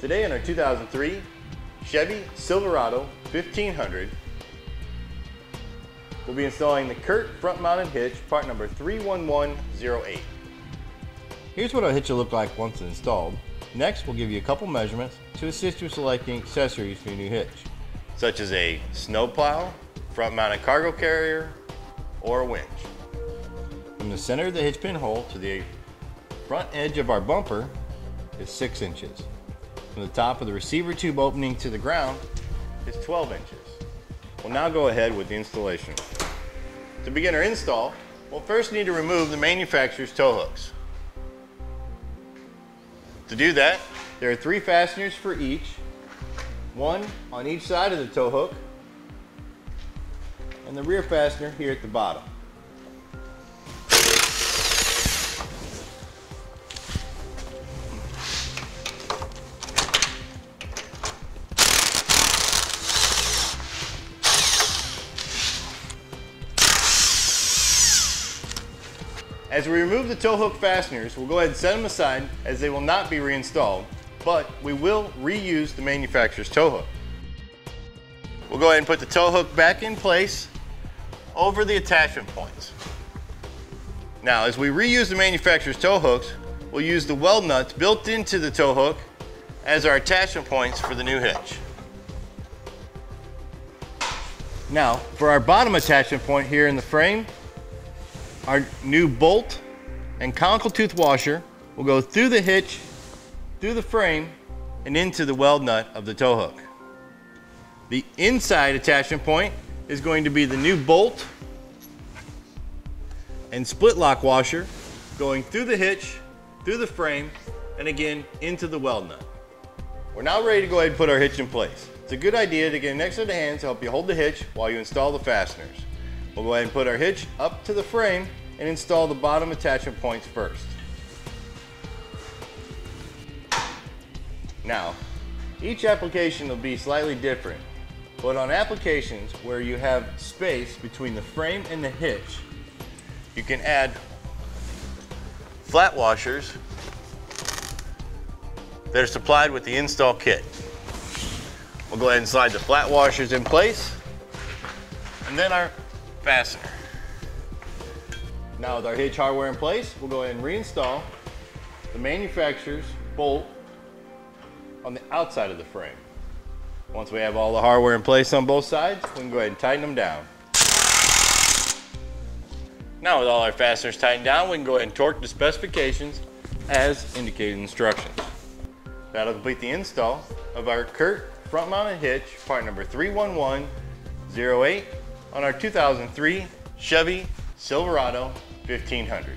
Today in our 2003 Chevy Silverado 1500, we'll be installing the Curt front mounted hitch, part number 31108. Here's what our hitch will look like once installed. Next, we'll give you a couple measurements to assist you selecting accessories for your new hitch, such as a snow plow, front mounted cargo carrier, or a winch. From the center of the hitch pin hole to the front edge of our bumper is 6 inches. From the top of the receiver tube opening to the ground is 12 inches. We'll now go ahead with the installation. To begin our install, we'll first need to remove the manufacturer's tow hooks. To do that, there are 3 fasteners for each, one on each side of the tow hook, and the rear fastener here at the bottom. As we remove the tow hook fasteners, we'll go ahead and set them aside as they will not be reinstalled, but we will reuse the manufacturer's tow hook. We'll go ahead and put the tow hook back in place over the attachment points. Now, as we reuse the manufacturer's tow hooks, we'll use the weld nuts built into the tow hook as our attachment points for the new hitch. Now, for our bottom attachment point here in the frame, our new bolt and conical tooth washer will go through the hitch, through the frame, and into the weld nut of the tow hook. The inside attachment point is going to be the new bolt and split lock washer going through the hitch, through the frame, and again into the weld nut. We're now ready to go ahead and put our hitch in place. It's a good idea to get an extra hand to help you hold the hitch while you install the fasteners. We'll go ahead and put our hitch up to the frame and install the bottom attachment points first. Now, each application will be slightly different, but on applications where you have space between the frame and the hitch, you can add flat washers that are supplied with the install kit. We'll go ahead and slide the flat washers in place, and then our fastener. Now with our hitch hardware in place, we'll go ahead and reinstall the manufacturer's bolt on the outside of the frame. Once we have all the hardware in place on both sides, we can go ahead and tighten them down. Now with all our fasteners tightened down, we can go ahead and torque to specifications as indicated in instructions. That'll complete the install of our Curt front mounted hitch, part number 31108. On our 2003 Chevy Silverado 1500.